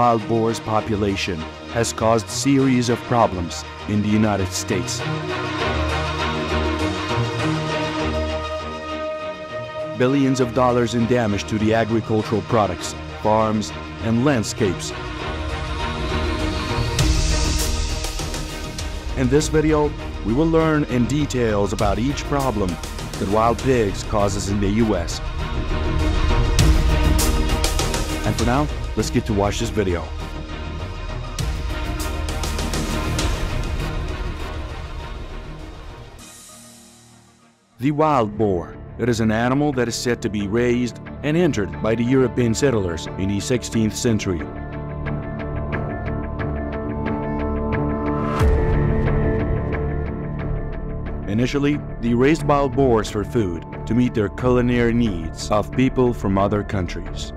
wild boar's population has caused a series of problems in the United States. Billions of dollars in damage to the agricultural products, farms, and landscapes. In this video, we will learn in details about each problem that wild pigs causes in the U.S. And for now, let's get to watch this video. The wild boar. It is an animal that is said to be raised and entered by the European settlers in the 16th century. Initially, they raised wild boars for food to meet their culinary needs of people from other countries.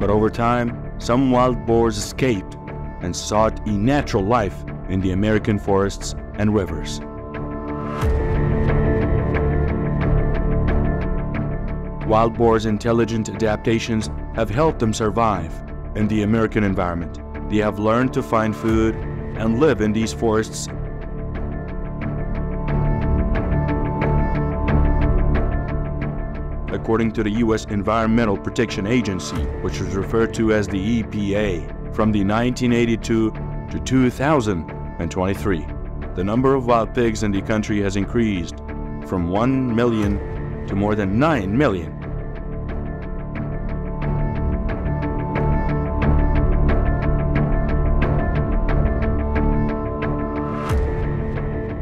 But over time, some wild boars escaped and sought a natural life in the American forests and rivers. Wild boars' intelligent adaptations have helped them survive in the American environment. They have learned to find food and live in these forests. According to the U.S. Environmental Protection Agency, which is referred to as the EPA, from the 1982 to 2023, the number of wild pigs in the country has increased from 1 million to more than 9 million.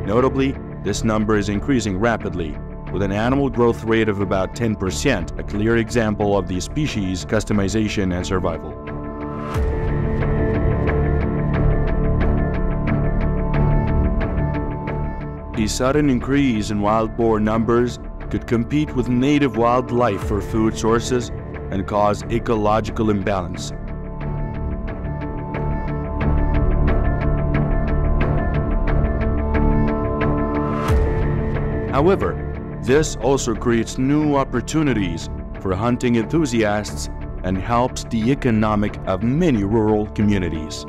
Notably, this number is increasing rapidly, with an annual growth rate of about 10%, a clear example of the species customization and survival. The sudden increase in wild boar numbers could compete with native wildlife for food sources and cause ecological imbalance. However, this also creates new opportunities for hunting enthusiasts and helps the economic of many rural communities.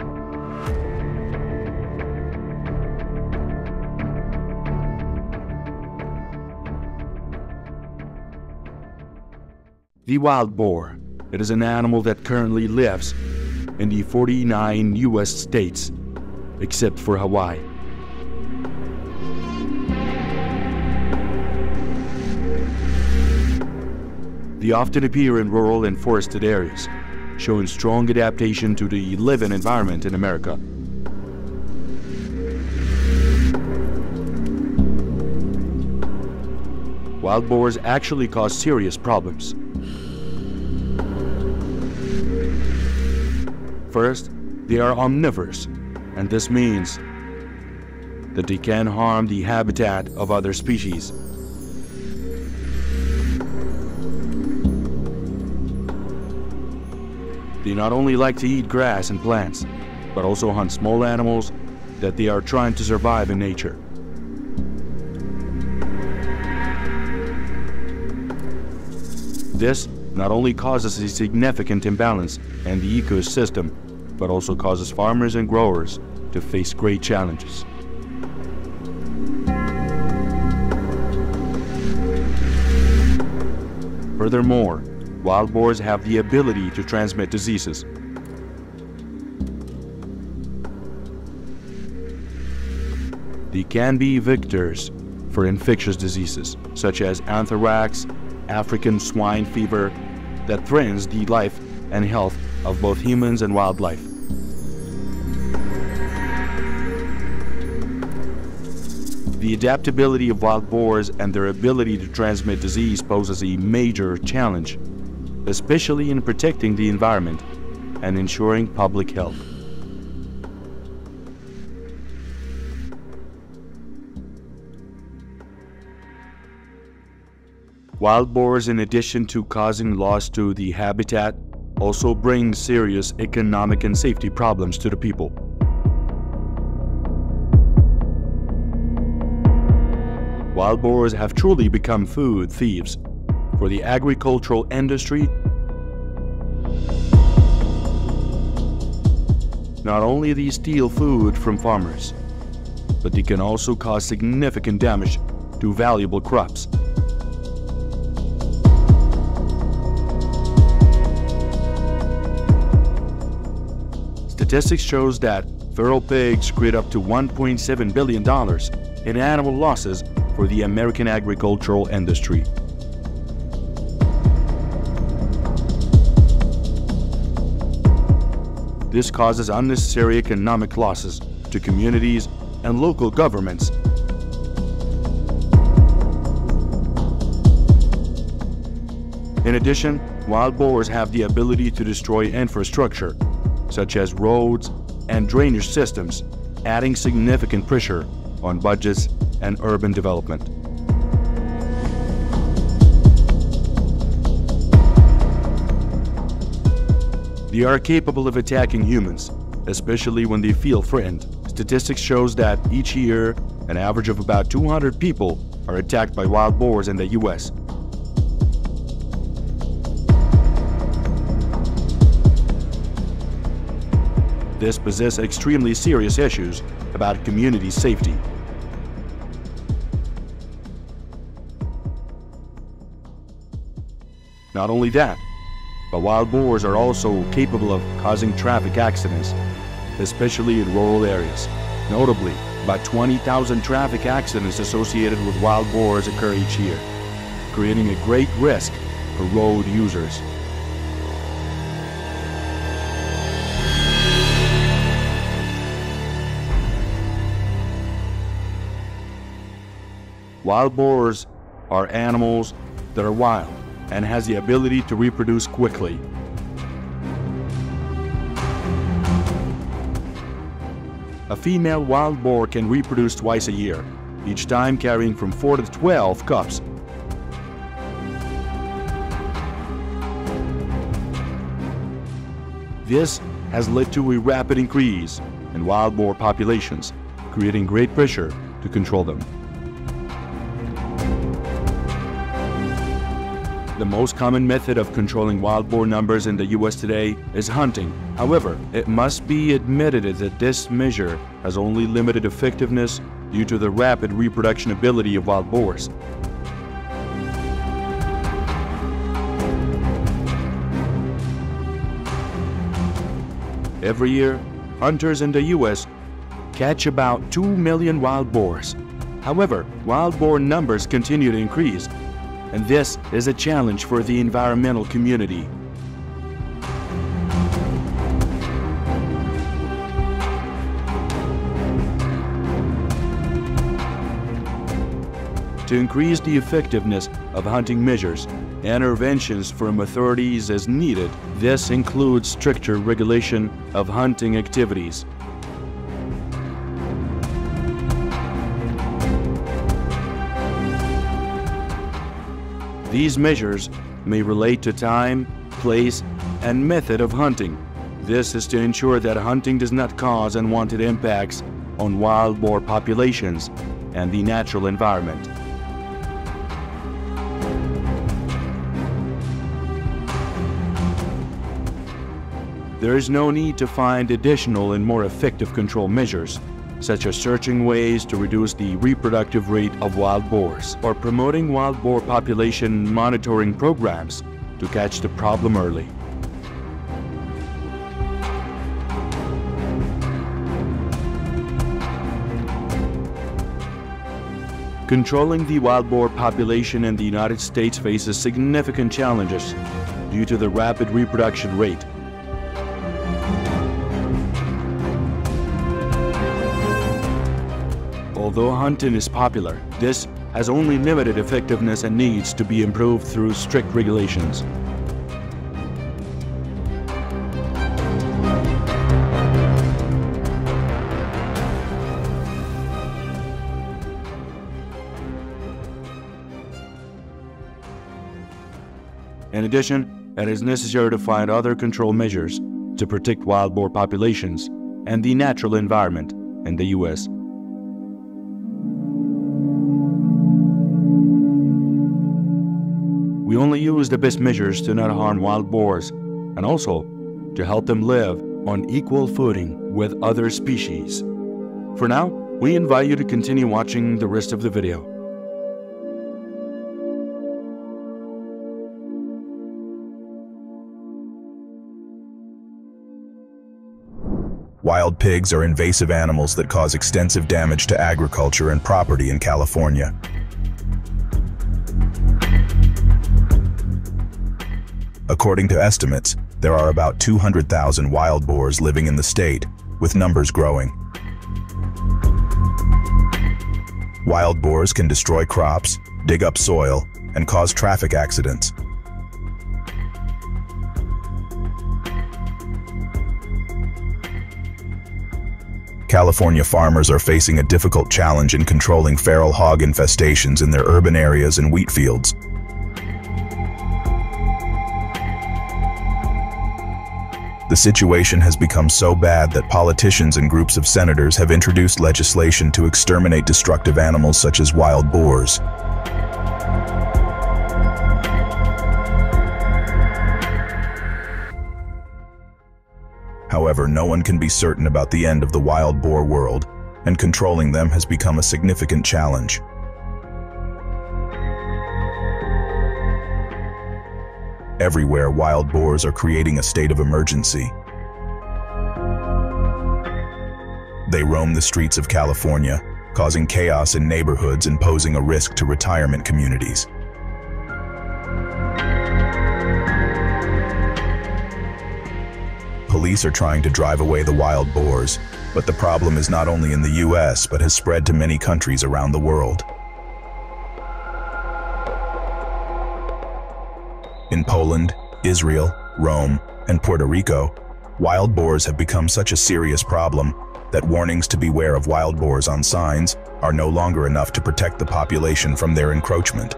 The wild boar. It is an animal that currently lives in the 49 U.S. states, except for Hawaii. They often appear in rural and forested areas, showing strong adaptation to the living environment in America. Wild boars actually cause serious problems. First, they are omnivores, and this means that they can harm the habitat of other species. They not only like to eat grass and plants, but also hunt small animals that they are trying to survive in nature. This not only causes a significant imbalance in the ecosystem, but also causes farmers and growers to face great challenges. Furthermore, wild boars have the ability to transmit diseases. They can be vectors for infectious diseases, such as anthrax, African swine fever, that threatens the life and health of both humans and wildlife. The adaptability of wild boars and their ability to transmit disease poses a major challenge, especially in protecting the environment and ensuring public health. Wild boars, in addition to causing loss to the habitat, also bring serious economic and safety problems to the people. Wild boars have truly become food thieves for the agricultural industry Not only do they steal food from farmers, but they can also cause significant damage to valuable crops. Statistics shows that feral pigs create up to $1.7 billion in annual losses for the American agricultural industry. This causes unnecessary economic losses to communities and local governments. In addition, wild boars have the ability to destroy infrastructure, such as roads and drainage systems, adding significant pressure on budgets and urban development. They are capable of attacking humans, especially when they feel threatened. Statistics shows that each year, an average of about 200 people are attacked by wild boars in the U.S. This poses extremely serious issues about community safety. Not only that, but wild boars are also capable of causing traffic accidents, especially in rural areas. Notably, about 20,000 traffic accidents associated with wild boars occur each year, creating a great risk for road users. Wild boars are animals that are wild and has the ability to reproduce quickly. A female wild boar can reproduce twice a year, each time carrying from 4 to 12 cubs. This has led to a rapid increase in wild boar populations, creating great pressure to control them. The most common method of controlling wild boar numbers in the U.S. today is hunting. However, it must be admitted that this measure has only limited effectiveness due to the rapid reproduction ability of wild boars. Every year, hunters in the U.S. catch about 2 million wild boars. However, wild boar numbers continue to increase, and this is a challenge for the environmental community. To increase the effectiveness of hunting measures, interventions from authorities is needed. This includes stricter regulation of hunting activities. These measures may relate to time, place, and method of hunting. This is to ensure that hunting does not cause unwanted impacts on wild boar populations and the natural environment. There is no need to find additional and more effective control measures, such as searching ways to reduce the reproductive rate of wild boars or promoting wild boar population monitoring programs to catch the problem early. Controlling the wild boar population in the United States faces significant challenges due to the rapid reproduction rate. Although hunting is popular, this has only limited effectiveness and needs to be improved through strict regulations. In addition, it is necessary to find other control measures to protect wild boar populations and the natural environment in the U.S. We only use the best measures to not harm wild boars and also to help them live on equal footing with other species. For now, we invite you to continue watching the rest of the video. Wild pigs are invasive animals that cause extensive damage to agriculture and property in California. According to estimates, there are about 200,000 wild boars living in the state, with numbers growing. Wild boars can destroy crops, dig up soil, and cause traffic accidents. California farmers are facing a difficult challenge in controlling feral hog infestations in their urban areas and wheat fields. The situation has become so bad that politicians and groups of senators have introduced legislation to exterminate destructive animals such as wild boars. However, no one can be certain about the end of the wild boar world, and controlling them has become a significant challenge. Everywhere, wild boars are creating a state of emergency. They roam the streets of California, causing chaos in neighborhoods and posing a risk to retirement communities. Police are trying to drive away the wild boars, but the problem is not only in the U.S. but has spread to many countries around the world. In Poland, Israel, Rome, and Puerto Rico, wild boars have become such a serious problem that warnings to beware of wild boars on signs are no longer enough to protect the population from their encroachment.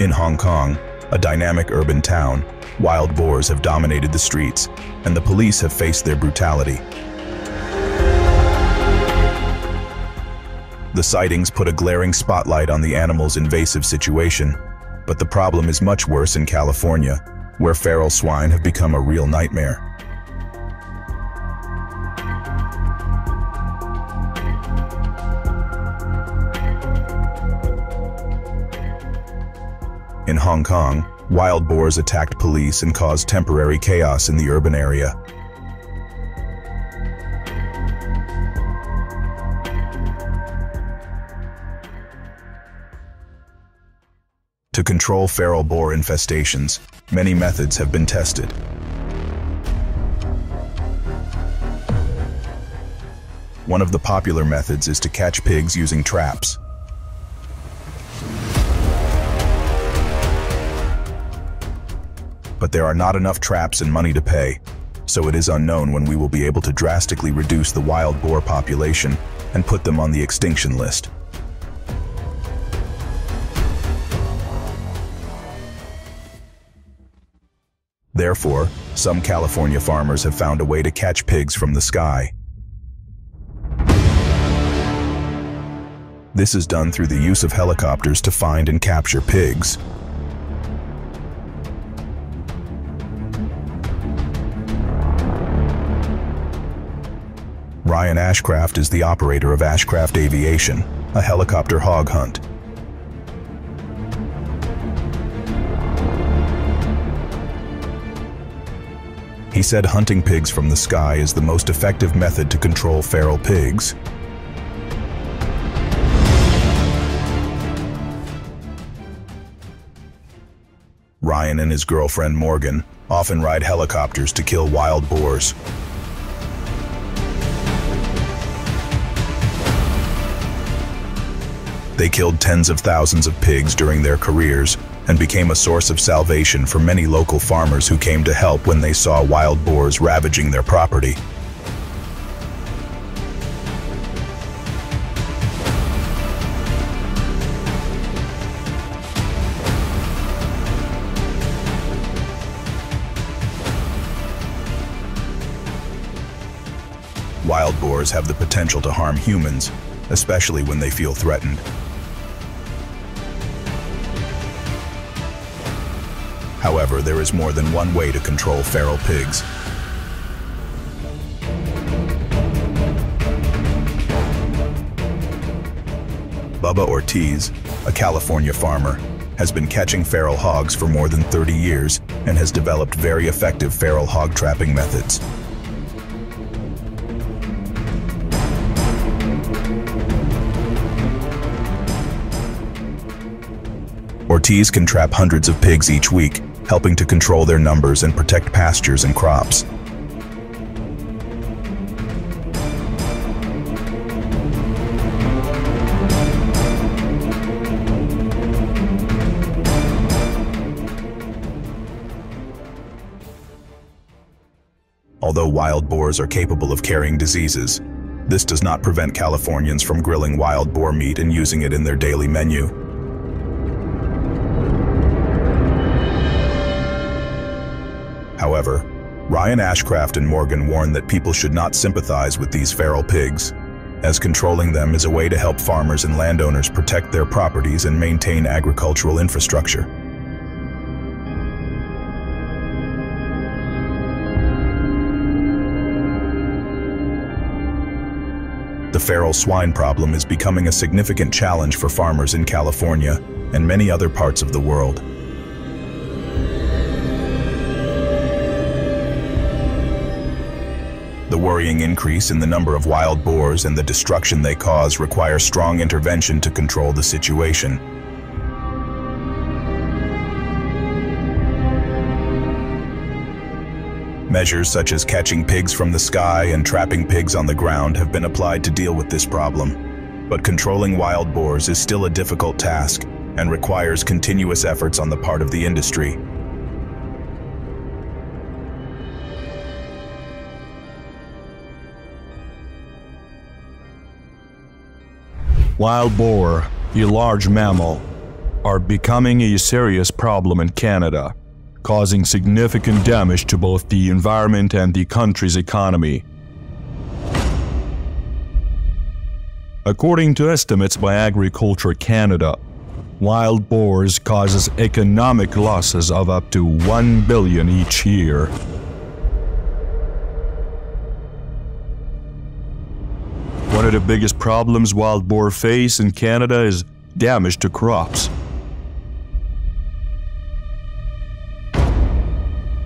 In Hong Kong, a dynamic urban town, wild boars have dominated the streets, and the police have faced their brutality. The sightings put a glaring spotlight on the animal's invasive situation, but the problem is much worse in California, where feral swine have become a real nightmare. In Hong Kong, wild boars attacked police and caused temporary chaos in the urban area. To control feral boar infestations, many methods have been tested. One of the popular methods is to catch pigs using traps. But there are not enough traps and money to pay, so it is unknown when we will be able to drastically reduce the wild boar population and put them on the extinction list. Therefore, some California farmers have found a way to catch pigs from the sky. This is done through the use of helicopters to find and capture pigs. Ryan Ashcraft is the operator of Ashcraft Aviation, a helicopter hog hunt. He said hunting pigs from the sky is the most effective method to control feral pigs. Ryan and his girlfriend Morgan often ride helicopters to kill wild boars. They killed tens of thousands of pigs during their careers and became a source of salvation for many local farmers who came to help when they saw wild boars ravaging their property. Wild boars have the potential to harm humans, especially when they feel threatened. However, there is more than one way to control feral pigs. Bubba Ortiz, a California farmer, has been catching feral hogs for more than 30 years and has developed very effective feral hog trapping methods. Ortiz can trap hundreds of pigs each week, helping to control their numbers and protect pastures and crops. Although wild boars are capable of carrying diseases, this does not prevent Californians from grilling wild boar meat and using it in their daily menu. However, Ryan Ashcraft and Morgan warn that people should not sympathize with these feral pigs, as controlling them is a way to help farmers and landowners protect their properties and maintain agricultural infrastructure. The feral swine problem is becoming a significant challenge for farmers in California and many other parts of the world. The worrying increase in the number of wild boars and the destruction they cause require strong intervention to control the situation. Measures such as catching pigs from the sky and trapping pigs on the ground have been applied to deal with this problem. But controlling wild boars is still a difficult task and requires continuous efforts on the part of the industry. Wild boar, a large mammal, are becoming a serious problem in Canada, causing significant damage to both the environment and the country's economy. According to estimates by Agriculture Canada, wild boars causes economic losses of up to $1 billion each year. One of the biggest problems wild boar face in Canada is damage to crops.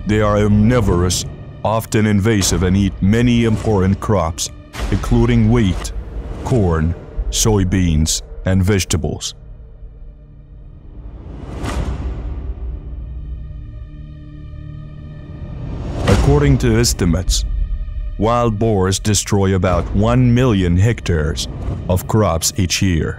They are omnivorous, often invasive, and eat many important crops, including wheat, corn, soybeans, and vegetables. According to estimates, wild boars destroy about 1 million hectares of crops each year.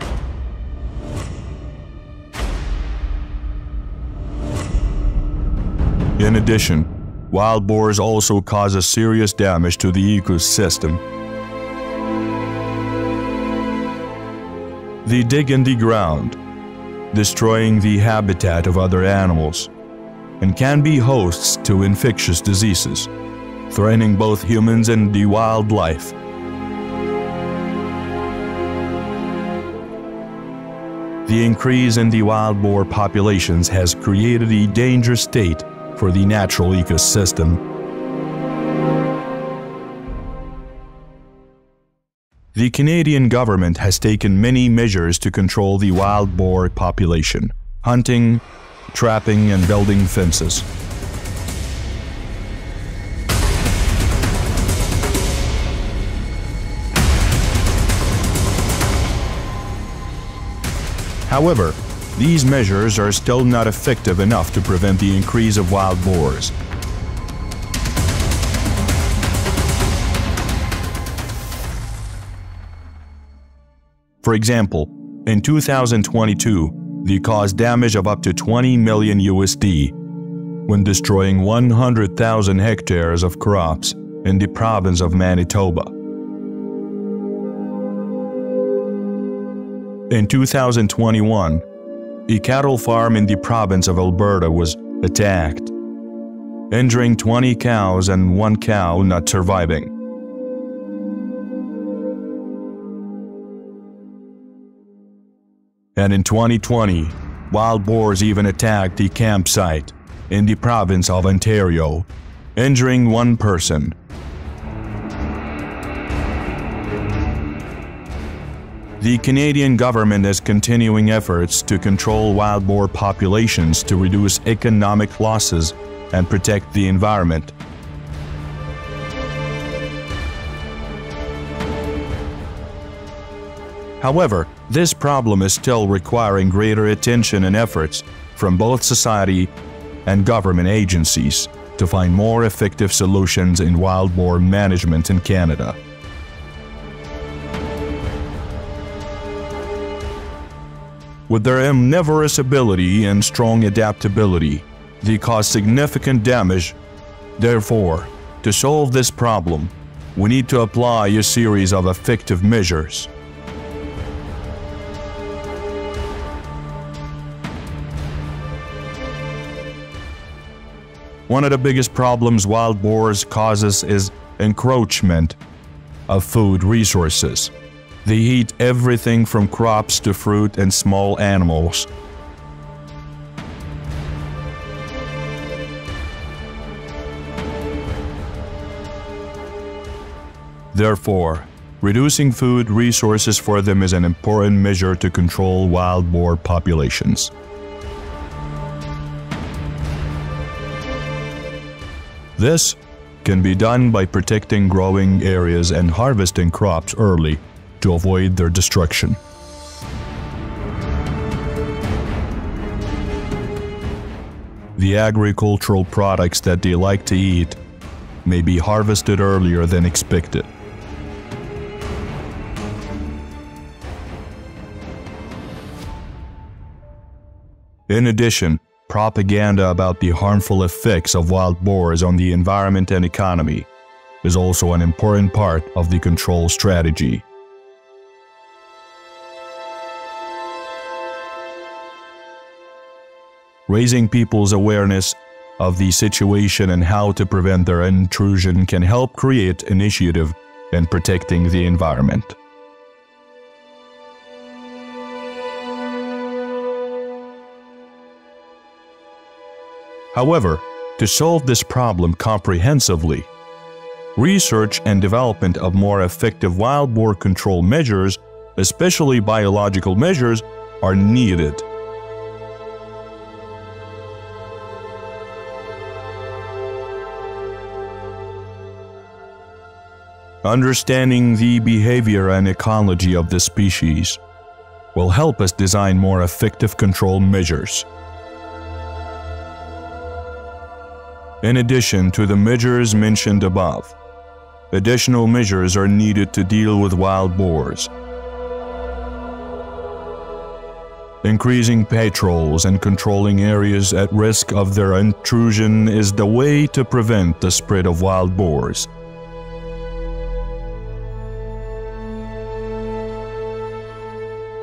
In addition, wild boars also cause serious damage to the ecosystem. They dig in the ground, destroying the habitat of other animals, and can be hosts to infectious diseases, threatening both humans and the wildlife. The increase in the wild boar populations has created a dangerous state for the natural ecosystem. The Canadian government has taken many measures to control the wild boar population, hunting, trapping, and building fences. However, these measures are still not effective enough to prevent the increase of wild boars. For example, in 2022, they caused damage of up to $20 million USD when destroying 100,000 hectares of crops in the province of Manitoba. In 2021, a cattle farm in the province of Alberta was attacked, injuring 20 cows and one cow not surviving. And in 2020, wild boars even attacked the campsite, in the province of Ontario, injuring one person. The Canadian government is continuing efforts to control wild boar populations to reduce economic losses and protect the environment. However, this problem is still requiring greater attention and efforts from both society and government agencies to find more effective solutions in wild boar management in Canada. With their omnivorous ability and strong adaptability, they cause significant damage. Therefore, to solve this problem, we need to apply a series of effective measures. One of the biggest problems wild boars causes is encroachment of food resources. They eat everything from crops to fruit and small animals. Therefore, reducing food resources for them is an important measure to control wild boar populations. This can be done by protecting growing areas and harvesting crops early to avoid their destruction. The agricultural products that they like to eat may be harvested earlier than expected. In addition, propaganda about the harmful effects of wild boars on the environment and economy is also an important part of the control strategy. Raising people's awareness of the situation and how to prevent their intrusion can help create initiative in protecting the environment. However, to solve this problem comprehensively, research and development of more effective wild boar control measures, especially biological measures, are needed. Understanding the behavior and ecology of the species will help us design more effective control measures. In addition to the measures mentioned above, additional measures are needed to deal with wild boars. Increasing patrols and controlling areas at risk of their intrusion is the way to prevent the spread of wild boars.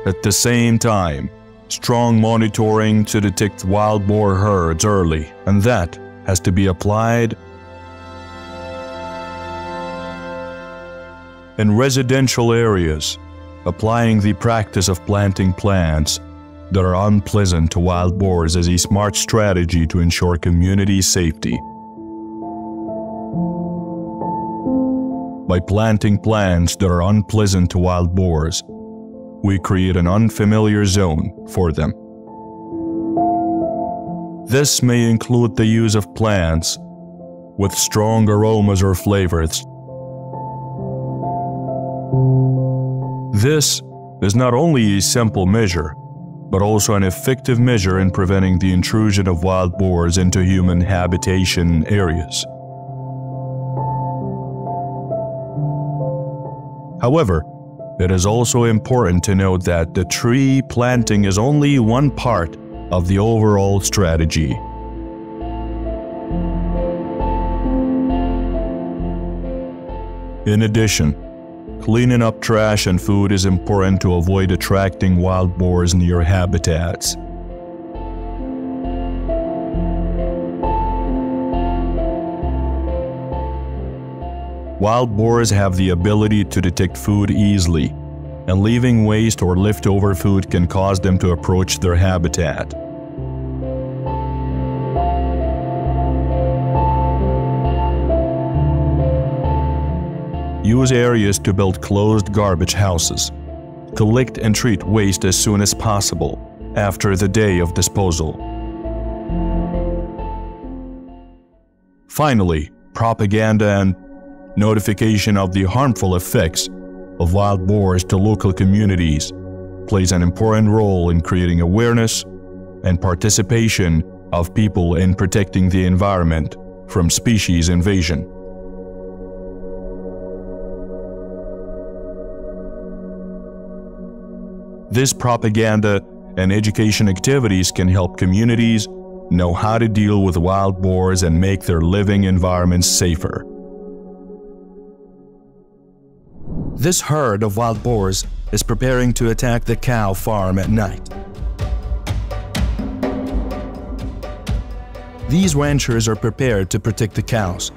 At the same time, strong monitoring to detect wild boar herds early, and that has to be applied in residential areas, applying the practice of planting plants that are unpleasant to wild boars is a smart strategy to ensure community safety. By planting plants that are unpleasant to wild boars, we create an unfamiliar zone for them. This may include the use of plants with strong aromas or flavors. This is not only a simple measure, but also an effective measure in preventing the intrusion of wild boars into human habitation areas. However, it is also important to note that the tree planting is only one part of the overall strategy. In addition, cleaning up trash and food is important to avoid attracting wild boars near habitats. Wild boars have the ability to detect food easily, and leaving waste or leftover food can cause them to approach their habitat. Use areas to build closed garbage houses. Collect and treat waste as soon as possible, after the day of disposal. Finally, propaganda and notification of the harmful effects of wild boars to local communities plays an important role in creating awareness and participation of people in protecting the environment from species invasion. This propaganda and education activities can help communities know how to deal with wild boars and make their living environments safer. This herd of wild boars is preparing to attack the cow farm at night. These ranchers are prepared to protect the cows.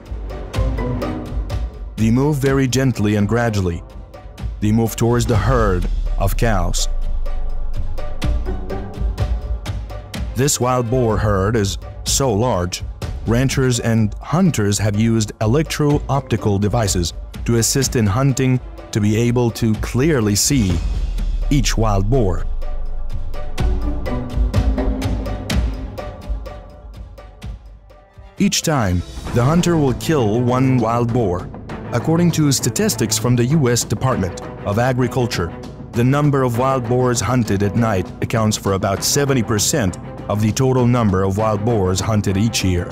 They move very gently and gradually. They move towards the herd of cows. This wild boar herd is so large, ranchers and hunters have used electro-optical devices to assist in hunting to be able to clearly see each wild boar. Each time, the hunter will kill one wild boar. According to statistics from the U.S. Department of Agriculture, the number of wild boars hunted at night accounts for about 70% of the total number of wild boars hunted each year.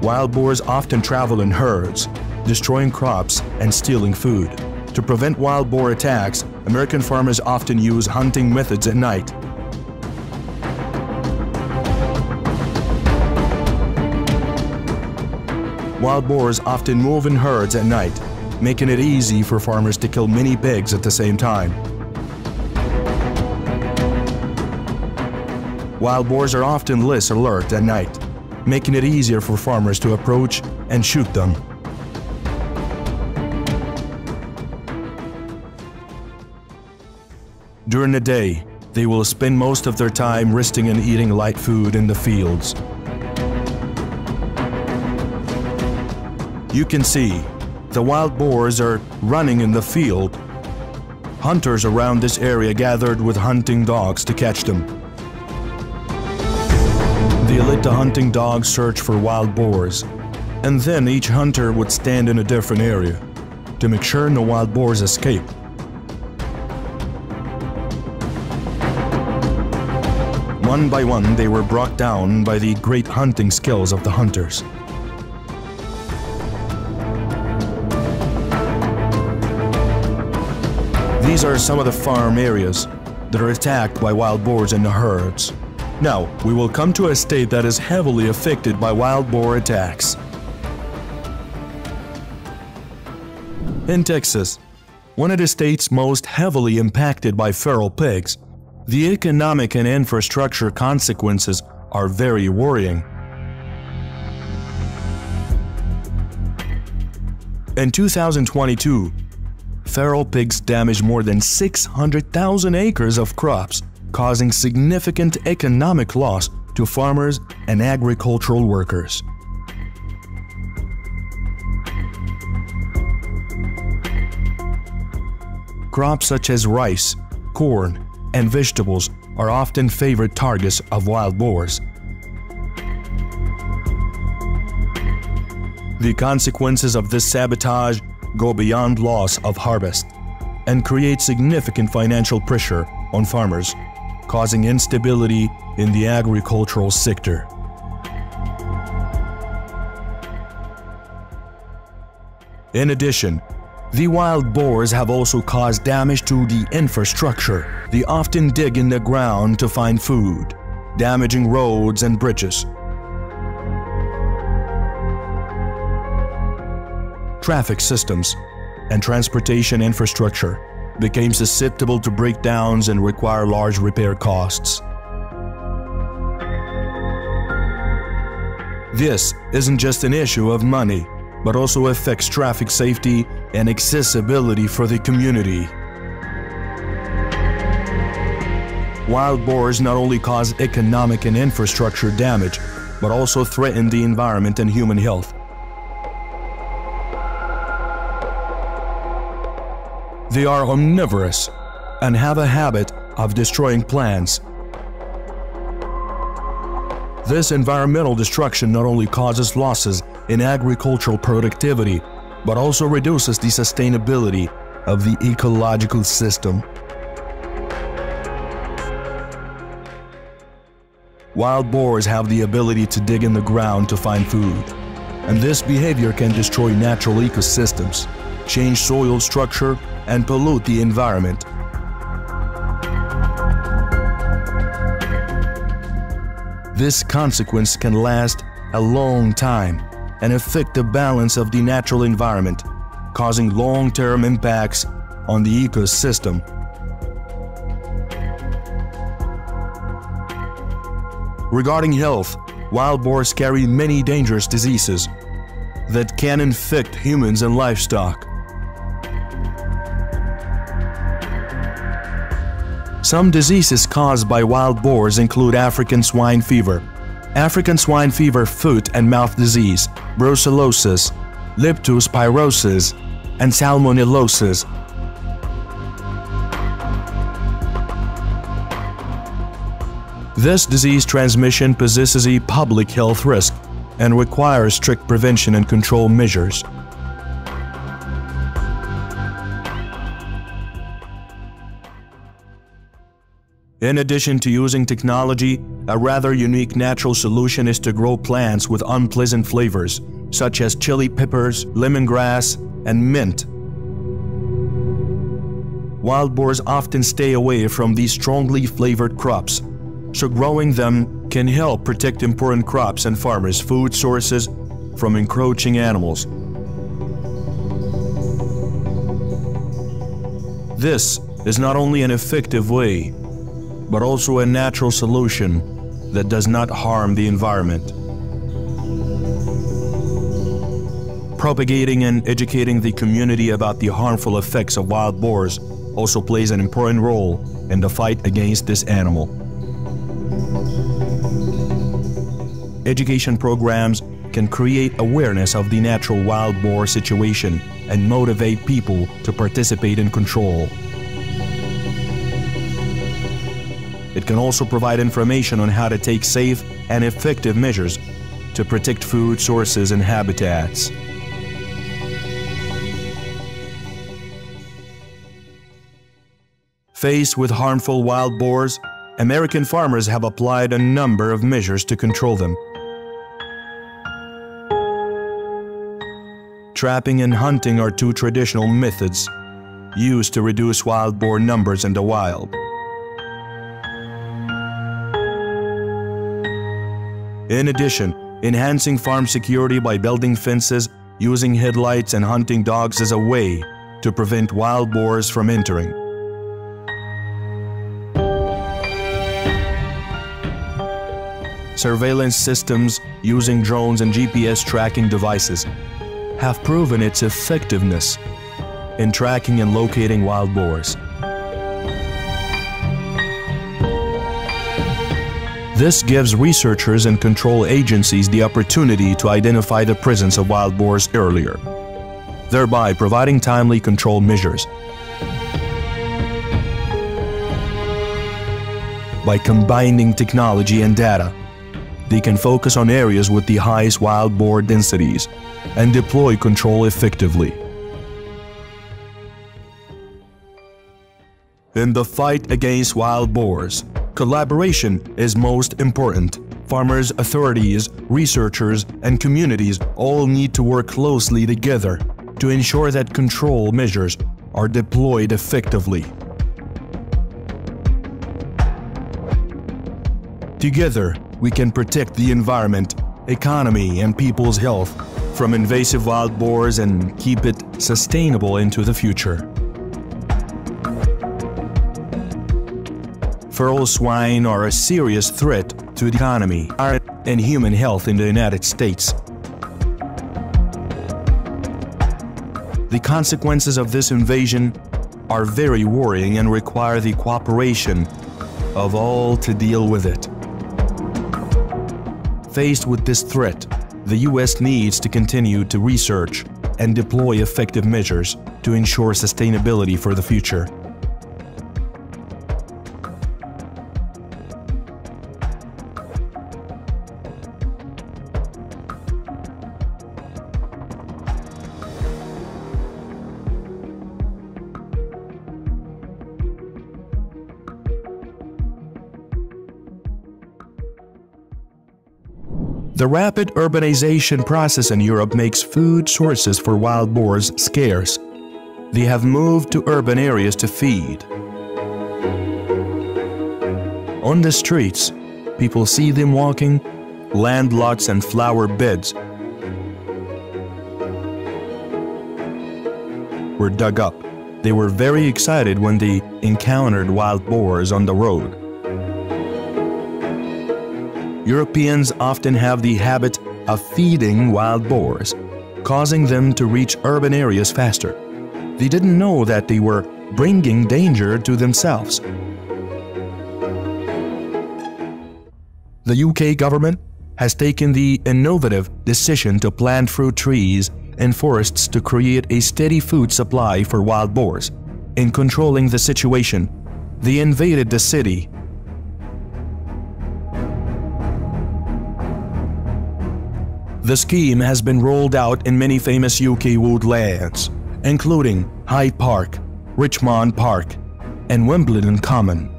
Wild boars often travel in herds, destroying crops and stealing food. To prevent wild boar attacks, American farmers often use hunting methods at night. Wild boars often move in herds at night, making it easy for farmers to kill many pigs at the same time. Wild boars are often less alert at night, making it easier for farmers to approach and shoot them. During the day, they will spend most of their time resting and eating light food in the fields. You can see the wild boars are running in the field. Hunters around this area gathered with hunting dogs to catch them. They let the hunting dogs search for wild boars, and then each hunter would stand in a different area to make sure no wild boars escape. One by one, they were brought down by the great hunting skills of the hunters. These are some of the farm areas that are attacked by wild boars in the herds. Now, we will come to a state that is heavily affected by wild boar attacks. In Texas, one of the states most heavily impacted by feral pigs, the economic and infrastructure consequences are very worrying. In 2022, feral pigs damaged more than 600,000 acres of crops, causing significant economic loss to farmers and agricultural workers. Crops such as rice, corn, and vegetables are often favorite targets of wild boars. The consequences of this sabotage go beyond loss of harvest and create significant financial pressure on farmers, causing instability in the agricultural sector. In addition, the wild boars have also caused damage to the infrastructure. They often dig in the ground to find food, damaging roads and bridges. Traffic systems and transportation infrastructure became susceptible to breakdowns and require large repair costs. This isn't just an issue of money, but also affects traffic safety and accessibility for the community. Wild boars not only cause economic and infrastructure damage, but also threaten the environment and human health. They are omnivorous and have a habit of destroying plants. This environmental destruction not only causes losses in agricultural productivity, but also reduces the sustainability of the ecological system. Wild boars have the ability to dig in the ground to find food, and this behavior can destroy natural ecosystems, change soil structure, and pollute the environment. This consequence can last a long time and affect the balance of the natural environment, causing long-term impacts on the ecosystem. Regarding health, wild boars carry many dangerous diseases that can infect humans and livestock. Some diseases caused by wild boars include African swine fever, African swine fever foot and mouth disease, brucellosis, leptospirosis, and salmonellosis. This disease transmission possesses a public health risk and requires strict prevention and control measures. In addition to using technology, a rather unique natural solution is to grow plants with unpleasant flavors, such as chili peppers, lemongrass, and mint. Wild boars often stay away from these strongly flavored crops, so growing them can help protect important crops and farmers' food sources from encroaching animals. This is not only an effective way, but also a natural solution that does not harm the environment. Propagating and educating the community about the harmful effects of wild boars also plays an important role in the fight against this animal. Education programs can create awareness of the natural wild boar situation and motivate people to participate in control. It can also provide information on how to take safe and effective measures to protect food sources and habitats. Faced with harmful wild boars, American farmers have applied a number of measures to control them. Trapping and hunting are two traditional methods used to reduce wild boar numbers in the wild. In addition, enhancing farm security by building fences, using headlights, and hunting dogs is a way to prevent wild boars from entering. Surveillance systems using drones and GPS tracking devices have proven its effectiveness in tracking and locating wild boars. This gives researchers and control agencies the opportunity to identify the presence of wild boars earlier, thereby providing timely control measures. By combining technology and data, they can focus on areas with the highest wild boar densities and deploy control effectively. In the fight against wild boars, collaboration is most important. Farmers, authorities, researchers, and communities all need to work closely together to ensure that control measures are deployed effectively. Together, we can protect the environment, economy, and people's health from invasive wild boars and keep it sustainable into the future. Feral swine are a serious threat to the economy and human health in the United States. The consequences of this invasion are very worrying and require the cooperation of all to deal with it. Faced with this threat, the U.S. needs to continue to research and deploy effective measures to ensure sustainability for the future. The rapid urbanization process in Europe makes food sources for wild boars scarce. They have moved to urban areas to feed. On the streets, people see them walking, land lots and flower beds were dug up. They were very excited when they encountered wild boars on the road. Europeans often have the habit of feeding wild boars, causing them to reach urban areas faster. They didn't know that they were bringing danger to themselves. The UK government has taken the innovative decision to plant fruit trees and forests to create a steady food supply for wild boars. In controlling the situation, they invaded the city . The scheme has been rolled out in many famous UK woodlands, including Hyde Park, Richmond Park, and Wimbledon Common.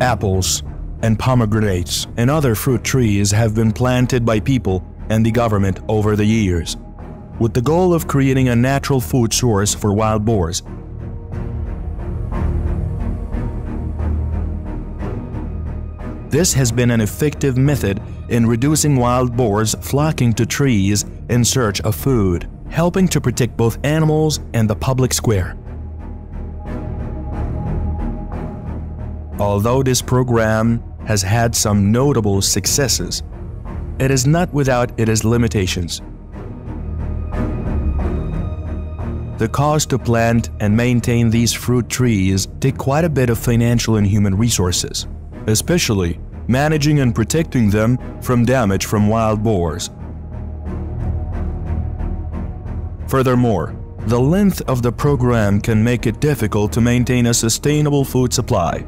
Apples and pomegranates and other fruit trees have been planted by people and the government over the years, with the goal of creating a natural food source for wild boars. This has been an effective method in reducing wild boars flocking to trees in search of food, helping to protect both animals and the public square. Although this program has had some notable successes, it is not without its limitations. The cost to plant and maintain these fruit trees take quite a bit of financial and human resources, especially managing and protecting them from damage from wild boars. Furthermore, the length of the program can make it difficult to maintain a sustainable food supply.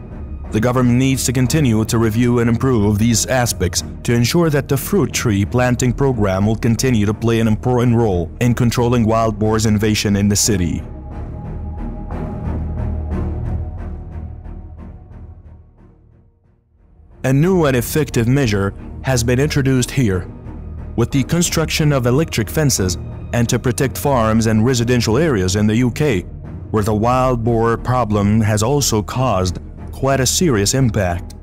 The government needs to continue to review and improve these aspects to ensure that the fruit tree planting program will continue to play an important role in controlling wild boars' invasion in the city. A new and effective measure has been introduced here, with the construction of electric fences and to protect farms and residential areas in the UK, where the wild boar problem has also caused quite a serious impact.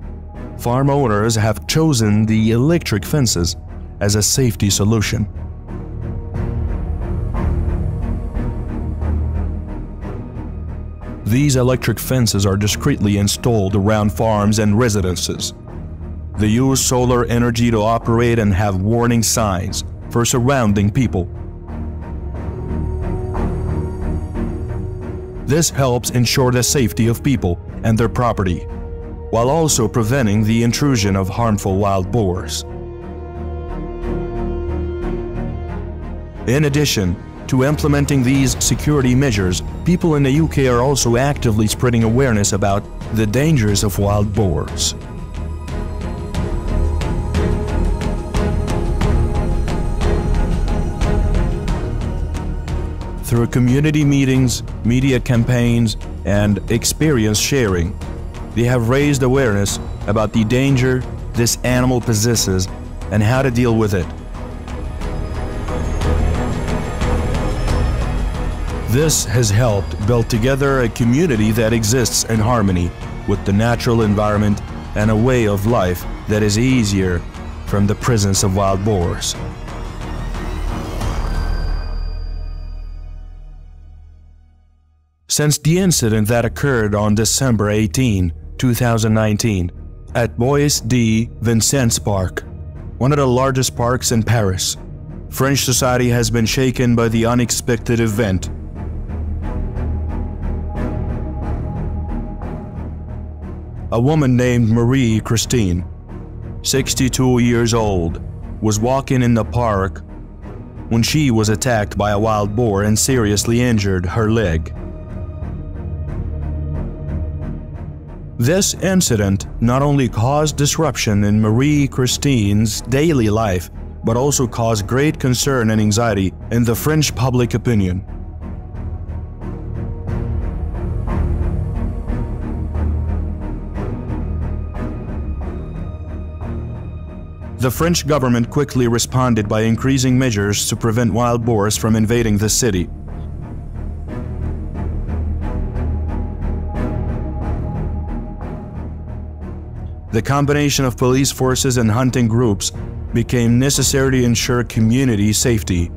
Farm owners have chosen the electric fences as a safety solution. These electric fences are discreetly installed around farms and residences. They use solar energy to operate and have warning signs for surrounding people. This helps ensure the safety of people and their property, while also preventing the intrusion of harmful wild boars. In addition to implementing these security measures, people in the UK are also actively spreading awareness about the dangers of wild boars. Through community meetings, media campaigns, and experience sharing, they have raised awareness about the danger this animal possesses and how to deal with it. This has helped build together a community that exists in harmony with the natural environment and a way of life that is easier from the presence of wild boars. Since the incident that occurred on December 18, 2019, at Bois de Vincennes Park, one of the largest parks in Paris, French society has been shaken by the unexpected event. a woman named Marie Christine, 62 years old, was walking in the park when she was attacked by a wild boar and seriously injured her leg. This incident not only caused disruption in Marie Christine's daily life, but also caused great concern and anxiety in the French public opinion. The French government quickly responded by increasing measures to prevent wild boars from invading the city. The combination of police forces and hunting groups became necessary to ensure community safety.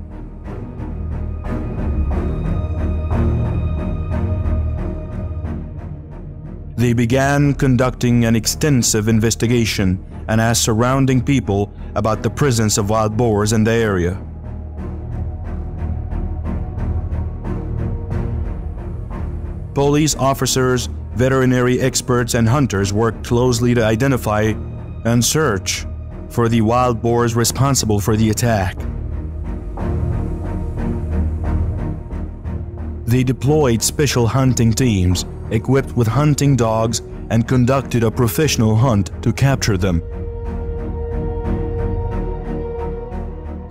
They began conducting an extensive investigation and asked surrounding people about the presence of wild boars in the area. Police officers, veterinary experts and hunters worked closely to identify and search for the wild boars responsible for the attack. They deployed special hunting teams equipped with hunting dogs and conducted a professional hunt to capture them.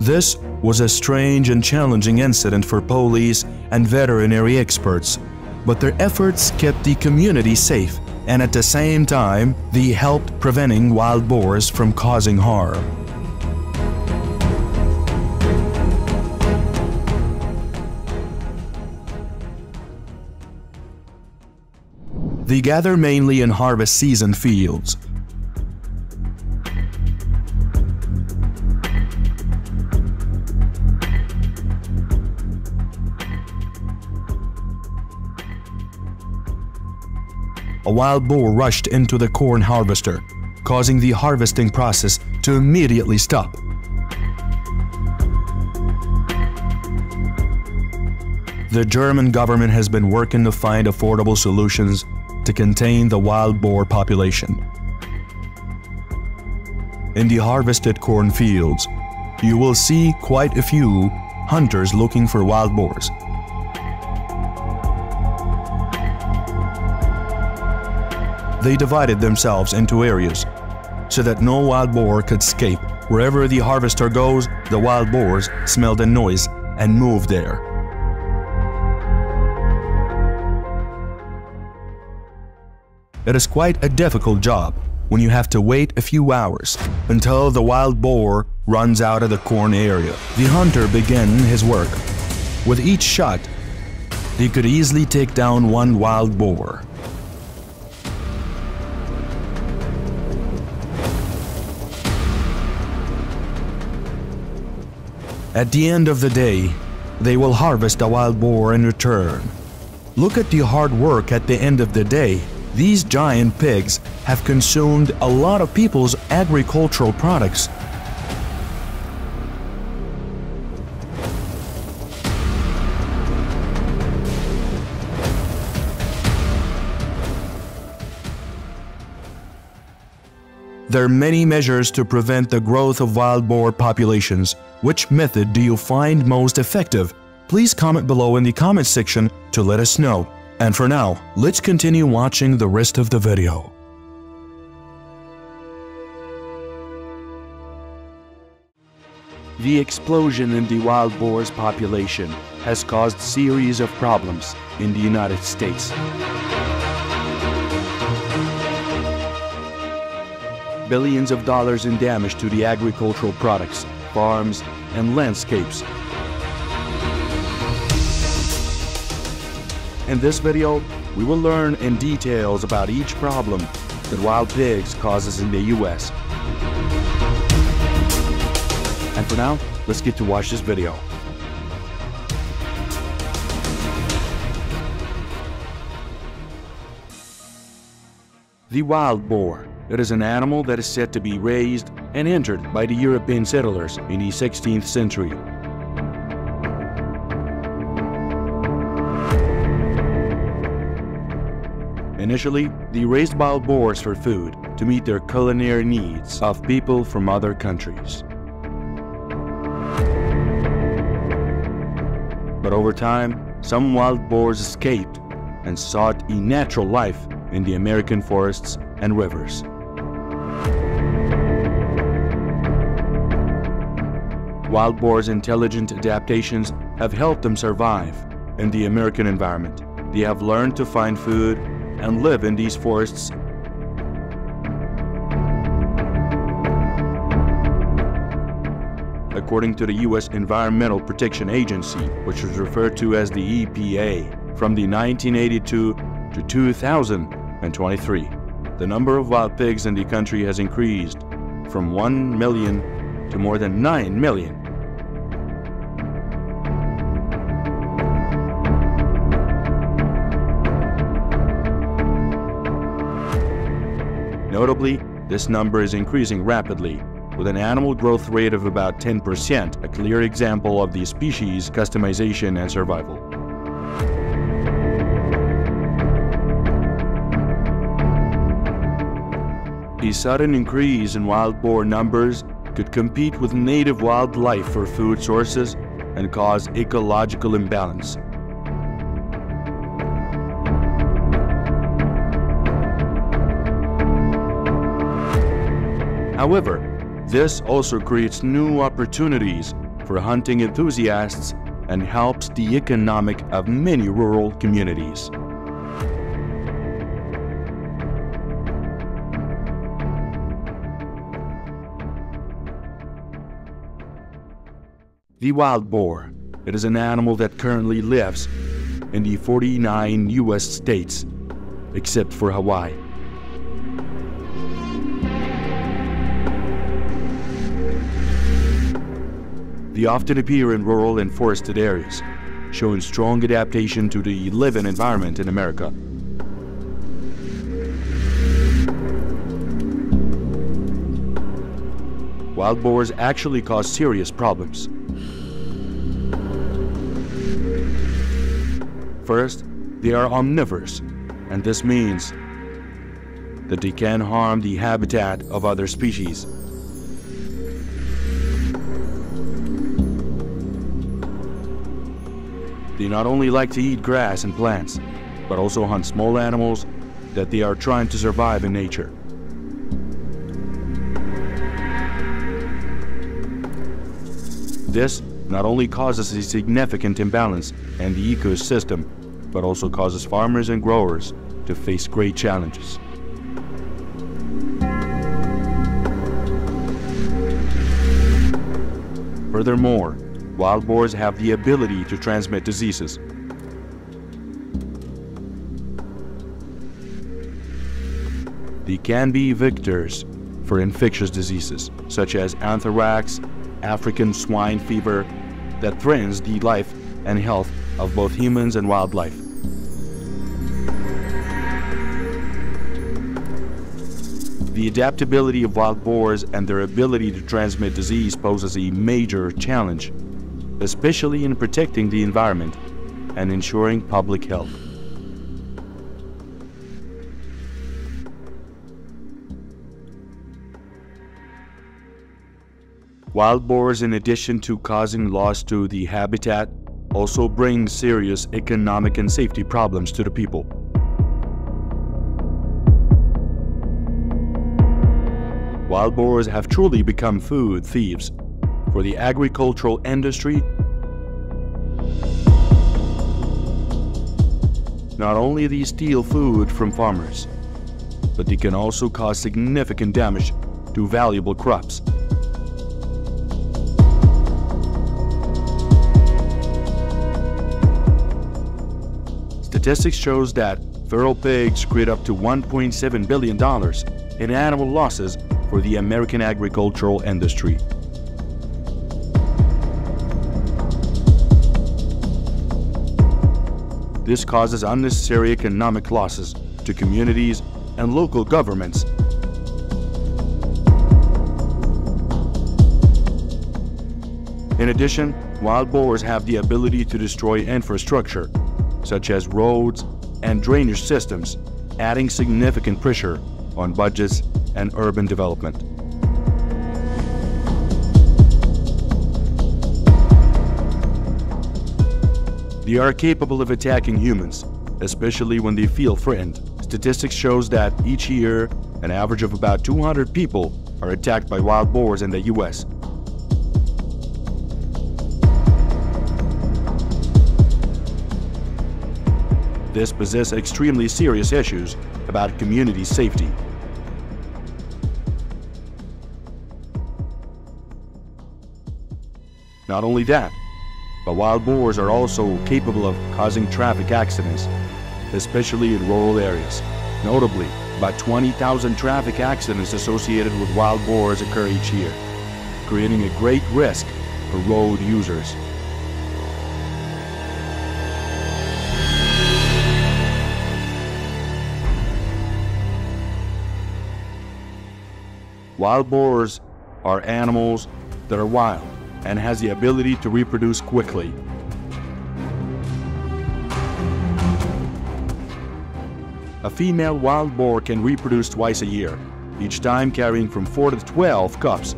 This was a strange and challenging incident for police and veterinary experts, but their efforts kept the community safe, and at the same time, they helped preventing wild boars from causing harm. They gather mainly in harvest season fields. A wild boar rushed into the corn harvester, causing the harvesting process to immediately stop. The German government has been working to find affordable solutions to contain the wild boar population. In the harvested cornfields, you will see quite a few hunters looking for wild boars. They divided themselves into areas so that no wild boar could escape. Wherever the harvester goes, the wild boars smell the noise and move there. It is quite a difficult job when you have to wait a few hours until the wild boar runs out of the corn area. The hunter began his work. With each shot, he could easily take down one wild boar. At the end of the day, they will harvest a wild boar in return. Look at the hard work at the end of the day. These giant pigs have consumed a lot of people's agricultural products. There are many measures to prevent the growth of wild boar populations. Which method do you find most effective? Please comment below in the comment section to let us know. And for now, let's continue watching the rest of the video. The explosion in the wild boar's population has caused a series of problems in the United States. Billions of dollars in damage to the agricultural products, farms, and landscapes. In this video, we will learn in details about each problem that wild pigs causes in the U.S. And for now, let's get to watch this video. The wild boar. It is an animal that is said to be raised and entered by the European settlers in the 16th century. Initially, they raised wild boars for food to meet their culinary needs of people from other countries. But over time, some wild boars escaped and sought a natural life in the American forests and rivers. Wild boars' intelligent adaptations have helped them survive in the American environment. They have learned to find food and live in these forests. According to the U.S. Environmental Protection Agency, which is referred to as the EPA, from the 1982 to 2023, the number of wild pigs in the country has increased from 1 million to more than 9 million. Notably, this number is increasing rapidly, with an animal growth rate of about 10%, a clear example of the species customization and survival. The sudden increase in wild boar numbers could compete with native wildlife for food sources and cause ecological imbalance. However, this also creates new opportunities for hunting enthusiasts and helps the economic of many rural communities. The wild boar, it is an animal that currently lives in the 49 U.S. states, except for Hawaii. They often appear in rural and forested areas, showing strong adaptation to the living environment in America. Wild boars actually cause serious problems. First, they are omnivores, and this means that they can harm the habitat of other species. They not only like to eat grass and plants, but also hunt small animals that they are trying to survive in nature. This not only causes a significant imbalance in the ecosystem, but also causes farmers and growers to face great challenges. Furthermore, wild boars have the ability to transmit diseases. They can be vectors for infectious diseases such as anthrax, African swine fever, that threatens the life and health of both humans and wildlife. The adaptability of wild boars and their ability to transmit disease poses a major challenge, especially in protecting the environment and ensuring public health. Wild boars, in addition to causing loss to the habitat, also bring serious economic and safety problems to the people. Wild boars have truly become food thieves for the agricultural industry. Not only do they steal food from farmers, but they can also cause significant damage to valuable crops. Statistics shows that feral pigs create up to $1.7 billion in animal losses for the American agricultural industry. This causes unnecessary economic losses to communities and local governments. In addition, wild boars have the ability to destroy infrastructure, such as roads and drainage systems, adding significant pressure on budgets and urban development. They are capable of attacking humans, especially when they feel threatened. Statistics shows that each year, an average of about 200 people are attacked by wild boars in the U.S. This poses extremely serious issues about community safety. Not only that, but wild boars are also capable of causing traffic accidents, especially in rural areas. Notably, about 20,000 traffic accidents associated with wild boars occur each year, creating a great risk for road users. Wild boars are animals that are wild and has the ability to reproduce quickly. A female wild boar can reproduce twice a year, each time carrying from 4 to 12 cubs.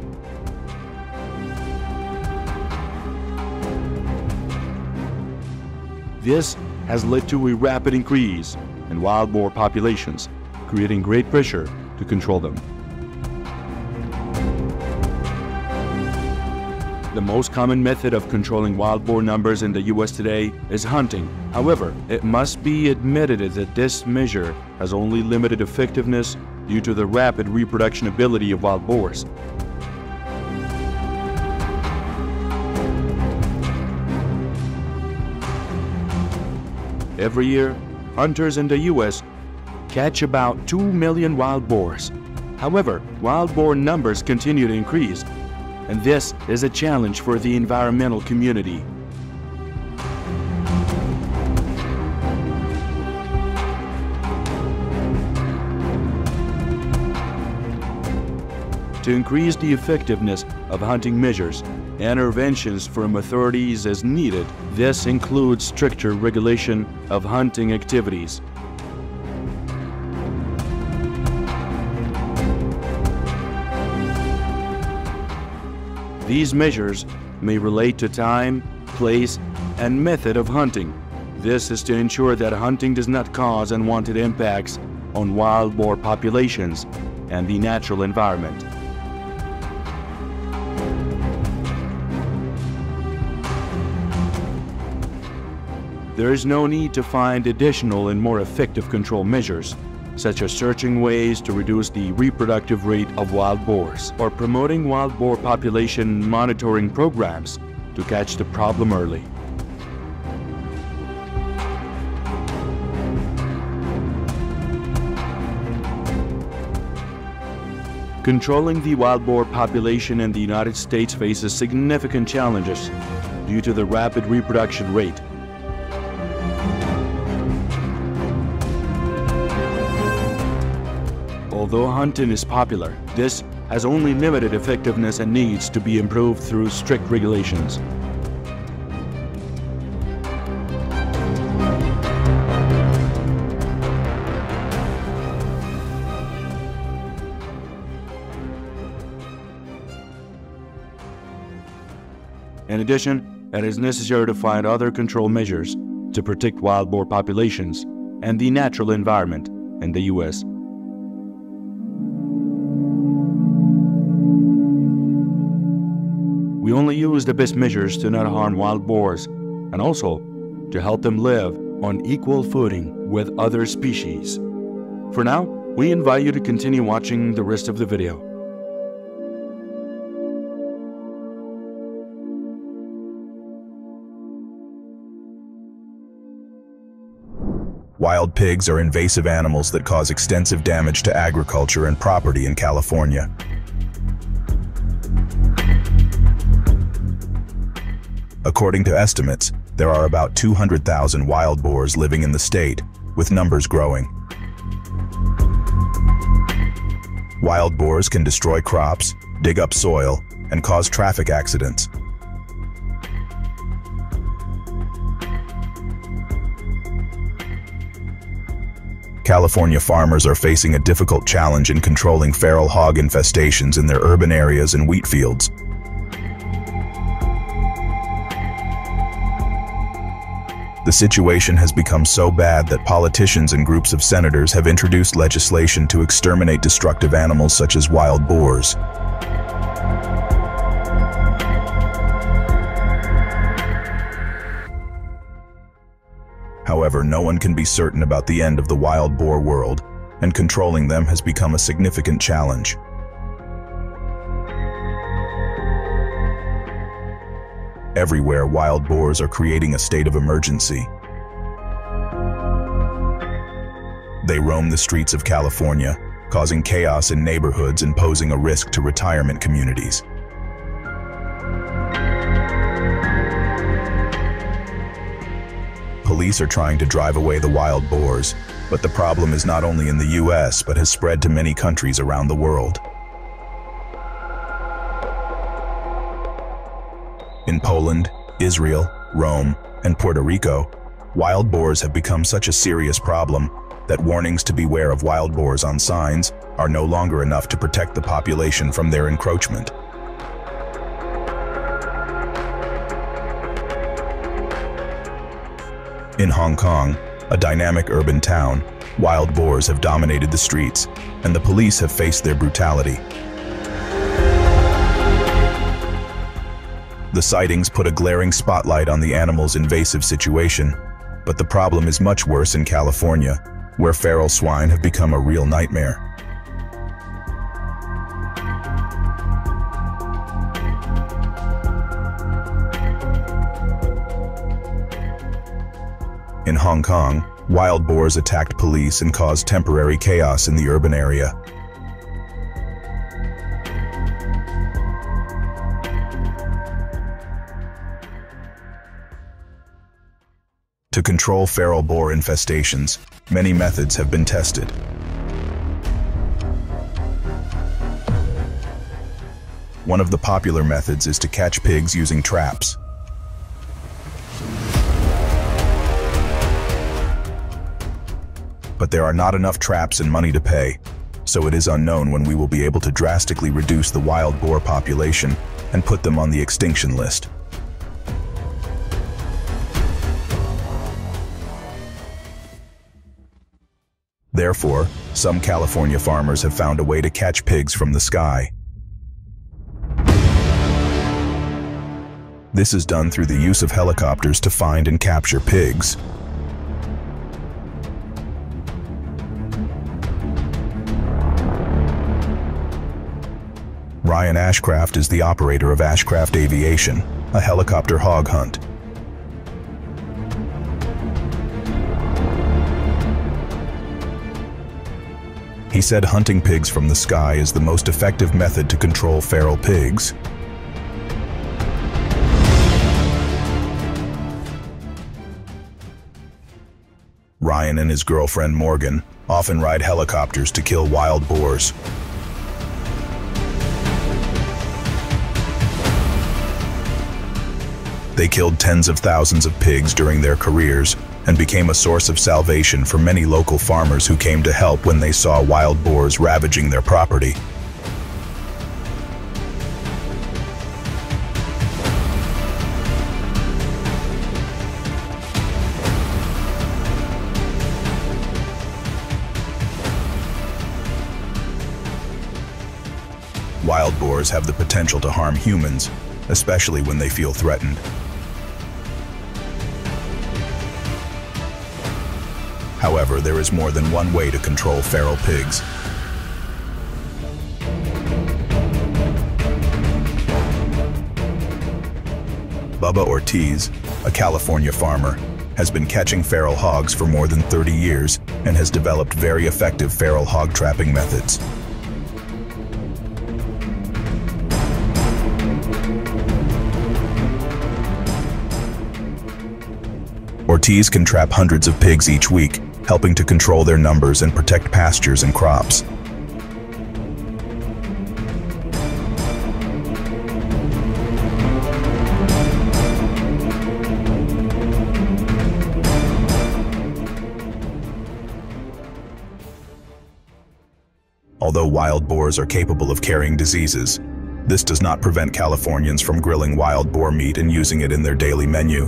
This has led to a rapid increase in wild boar populations, creating great pressure to control them. The most common method of controlling wild boar numbers in the U.S. today is hunting. However, it must be admitted that this measure has only limited effectiveness due to the rapid reproduction ability of wild boars. Every year, hunters in the U.S. catch about 2 million wild boars. However, wild boar numbers continue to increase, and this is a challenge for the environmental community. To increase the effectiveness of hunting measures, interventions from authorities is needed. This includes stricter regulation of hunting activities. These measures may relate to time, place, and method of hunting. This is to ensure that hunting does not cause unwanted impacts on wild boar populations and the natural environment. There is no need to find additional and more effective control measures, such as searching ways to reduce the reproductive rate of wild boars or promoting wild boar population monitoring programs to catch the problem early. Controlling the wild boar population in the United States faces significant challenges due to the rapid reproduction rate. Although hunting is popular, this has only limited effectiveness and needs to be improved through strict regulations. In addition, it is necessary to find other control measures to protect wild boar populations and the natural environment in the U.S. We only use the best measures to not harm wild boars and also to help them live on equal footing with other species. For now, we invite you to continue watching the rest of the video. Wild pigs are invasive animals that cause extensive damage to agriculture and property in California. According to estimates, there are about 200,000 wild boars living in the state, with numbers growing. Wild boars can destroy crops, dig up soil, and cause traffic accidents. California farmers are facing a difficult challenge in controlling feral hog infestations in their urban areas and wheat fields. The situation has become so bad that politicians and groups of senators have introduced legislation to exterminate destructive animals such as wild boars. However, no one can be certain about the end of the wild boar world, and controlling them has become a significant challenge. Everywhere, wild boars are creating a state of emergency. They roam the streets of California, causing chaos in neighborhoods and posing a risk to retirement communities. Police are trying to drive away the wild boars, but the problem is not only in the U.S. but has spread to many countries around the world. In Poland, Israel, Rome, and Puerto Rico, wild boars have become such a serious problem that warnings to beware of wild boars on signs are no longer enough to protect the population from their encroachment. In Hong Kong, a dynamic urban town, wild boars have dominated the streets, and the police have faced their brutality. The sightings put a glaring spotlight on the animal's invasive situation, but the problem is much worse in California, where feral swine have become a real nightmare. In Hong Kong, wild boars attacked police and caused temporary chaos in the urban area. To control feral boar infestations, many methods have been tested. One of the popular methods is to catch pigs using traps. But there are not enough traps and money to pay, so it is unknown when we will be able to drastically reduce the wild boar population and put them on the extinction list. Therefore, some California farmers have found a way to catch pigs from the sky. This is done through the use of helicopters to find and capture pigs. Ryan Ashcraft is the operator of Ashcraft Aviation, a helicopter hog hunt. He said hunting pigs from the sky is the most effective method to control feral pigs. Ryan and his girlfriend Morgan often ride helicopters to kill wild boars. They killed tens of thousands of pigs during their careers and became a source of salvation for many local farmers who came to help when they saw wild boars ravaging their property. Wild boars have the potential to harm humans, especially when they feel threatened. However, there is more than one way to control feral pigs. Bubba Ortiz, a California farmer, has been catching feral hogs for more than 30 years and has developed very effective feral hog trapping methods. Ortiz can trap hundreds of pigs each week, helping to control their numbers and protect pastures and crops. although wild boars are capable of carrying diseases. This does not prevent Californians from grilling wild boar meat and using it in their daily menu.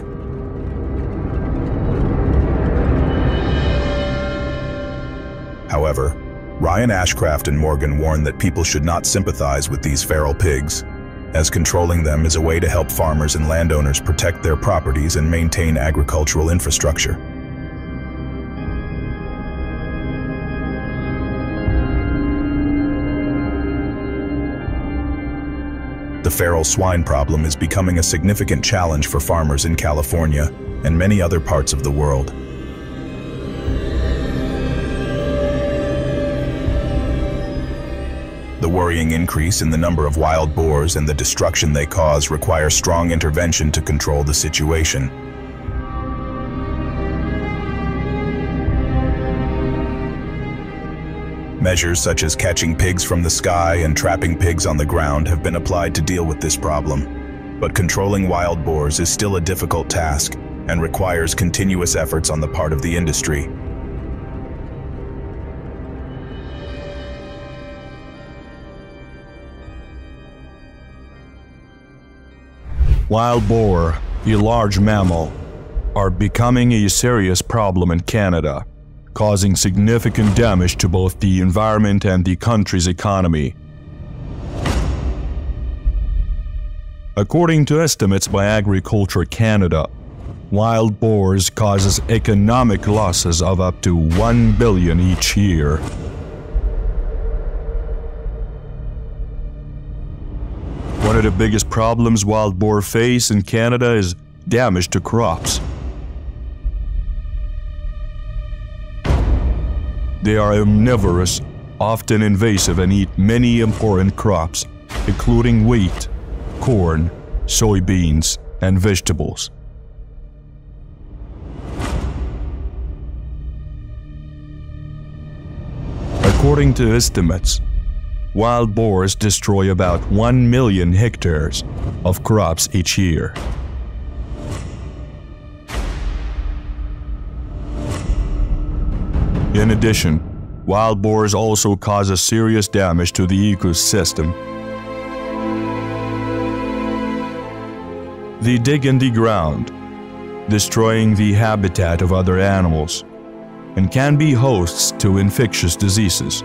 However, Ryan Ashcraft and Morgan warn that people should not sympathize with these feral pigs, as controlling them is a way to help farmers and landowners protect their properties and maintain agricultural infrastructure. The feral swine problem is becoming a significant challenge for farmers in California and many other parts of the world. The worrying increase in the number of wild boars and the destruction they cause require strong intervention to control the situation. Measures such as catching pigs from the sky and trapping pigs on the ground have been applied to deal with this problem, but controlling wild boars is still a difficult task and requires continuous efforts on the part of the industry. Wild boar, a large mammal, are becoming a serious problem in Canada, causing significant damage to both the environment and the country's economy. According to estimates by Agriculture Canada, wild boars causes economic losses of up to $1 billion each year. One of the biggest problems wild boar face in Canada is damage to crops. They are omnivorous, often invasive, and eat many important crops, including wheat, corn, soybeans, and vegetables. According to estimates, wild boars destroy about 1 million hectares of crops each year. In addition, wild boars also cause serious damage to the ecosystem. They dig in the ground, destroying the habitat of other animals, and can be hosts to infectious diseases,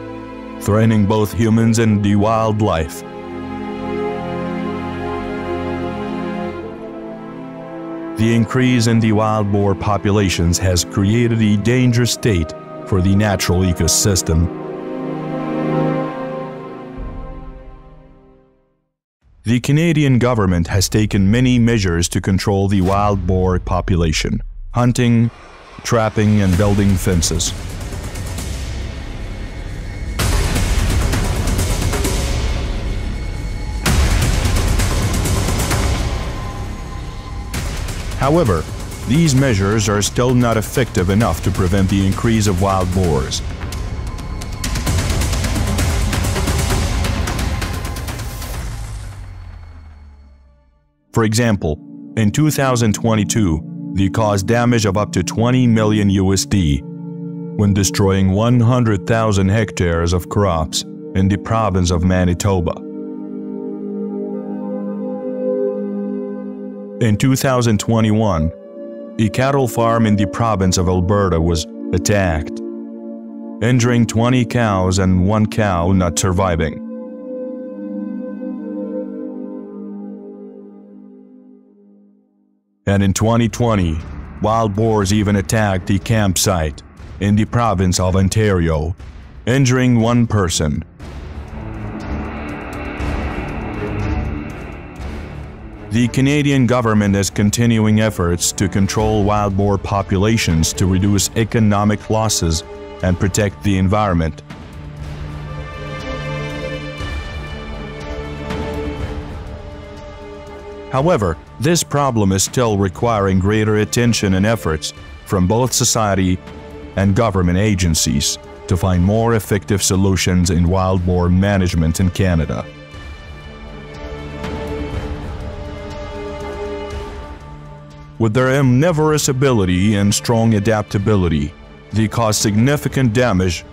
threatening both humans and the wildlife. The increase in the wild boar populations has created a dangerous state for the natural ecosystem. The Canadian government has taken many measures to control the wild boar population, hunting, trapping, and building fences. However, these measures are still not effective enough to prevent the increase of wild boars. For example, in 2022, they caused damage of up to $20 million USD when destroying 100,000 hectares of crops in the province of Manitoba. In 2021, a cattle farm in the province of Alberta was attacked, injuring 20 cows and one cow not surviving. And in 2020, wild boars even attacked a campsite in the province of Ontario, injuring one person. The Canadian government is continuing efforts to control wild boar populations to reduce economic losses and protect the environment. However, this problem is still requiring greater attention and efforts from both society and government agencies to find more effective solutions in wild boar management in Canada. With their omnivorous ability and strong adaptability, they cause significant damage.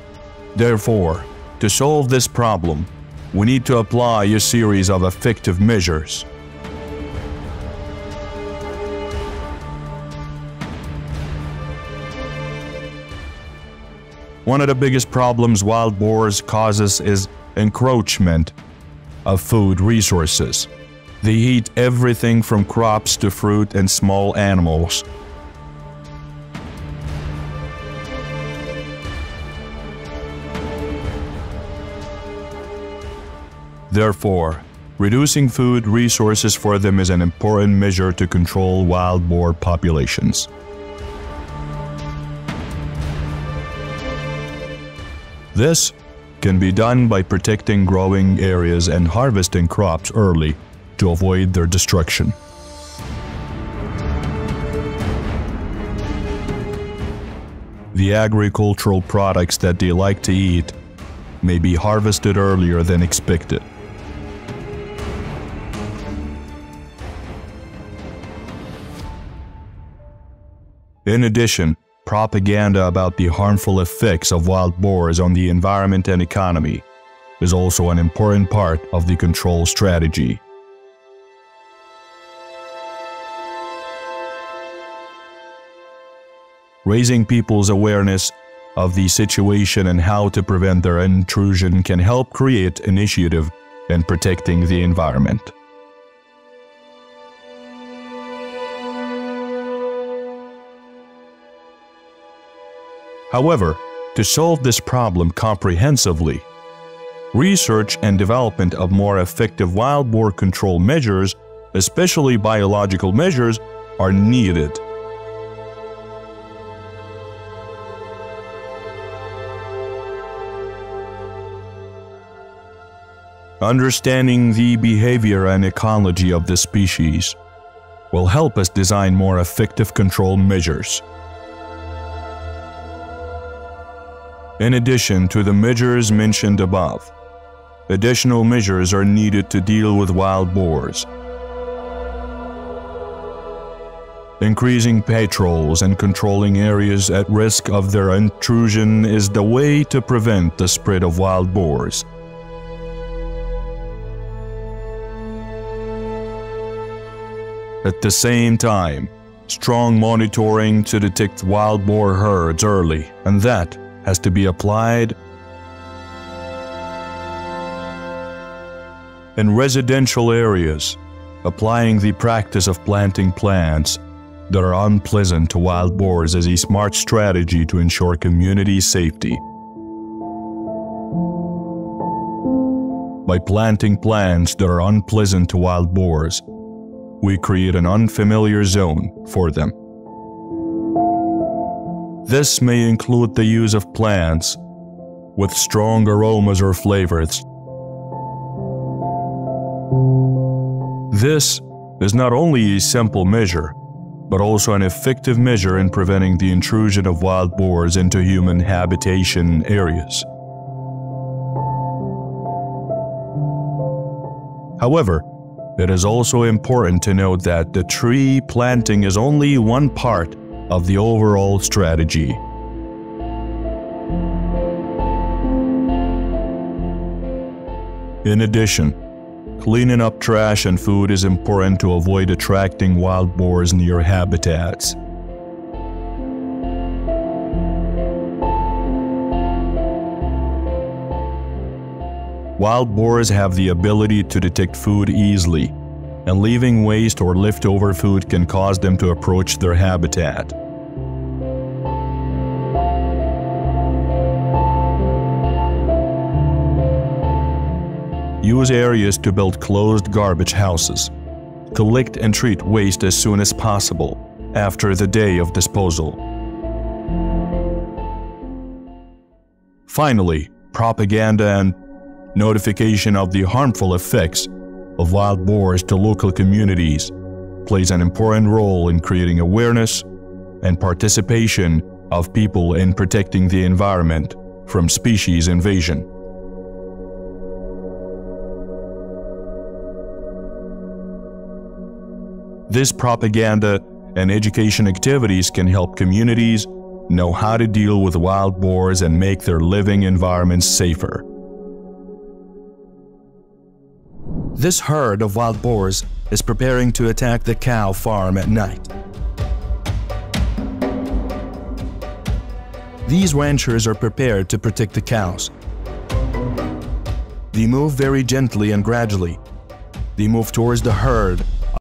Therefore, To solve this problem, we need to apply a series of effective measures. One of the biggest problems wild boars causes is encroachment of food resources. They eat everything from crops to fruit and small animals. Therefore, reducing food resources for them is an important measure to control wild boar populations. This can be done by protecting growing areas and harvesting crops early to avoid their destruction. The agricultural products that they like to eat may be harvested earlier than expected. In addition, propaganda about the harmful effects of wild boars on the environment and economy is also an important part of the control strategy. Raising people's awareness of the situation and how to prevent their intrusion can help create initiative in protecting the environment. However, to solve this problem comprehensively, research and development of more effective wild boar control measures, especially biological measures, are needed. Understanding the behavior and ecology of the species will help us design more effective control measures. In addition to the measures mentioned above, additional measures are needed to deal with wild boars. Increasing patrols and controlling areas at risk of their intrusion is the way to prevent the spread of wild boars. At the same time, strong monitoring to detect wild boar herds early, and that has to be applied in residential areas, applying the practice of planting plants that are unpleasant to wild boars is a smart strategy to ensure community safety. By planting plants that are unpleasant to wild boars, we create an unfamiliar zone for them. This may include the use of plants with strong aromas or flavors. This is not only a simple measure, but also an effective measure in preventing the intrusion of wild boars into human habitation areas. However, it is also important to note that the tree planting is only one part of the overall strategy. In addition, cleaning up trash and food is important to avoid attracting wild boars near habitats. Wild boars have the ability to detect food easily, and leaving waste or leftover food can cause them to approach their habitat. Use areas to build closed garbage houses. Collect and treat waste as soon as possible, after the day of disposal. Finally, propaganda and notification of the harmful effects of wild boars to local communities plays an important role in creating awareness and participation of people in protecting the environment from species invasion. This propaganda and education activities can help communities know how to deal with wild boars and make their living environments safer. This herd of wild boars is preparing to attack the cow farm at night. These ranchers are prepared to protect the cows. They move very gently and gradually. They move towards the herd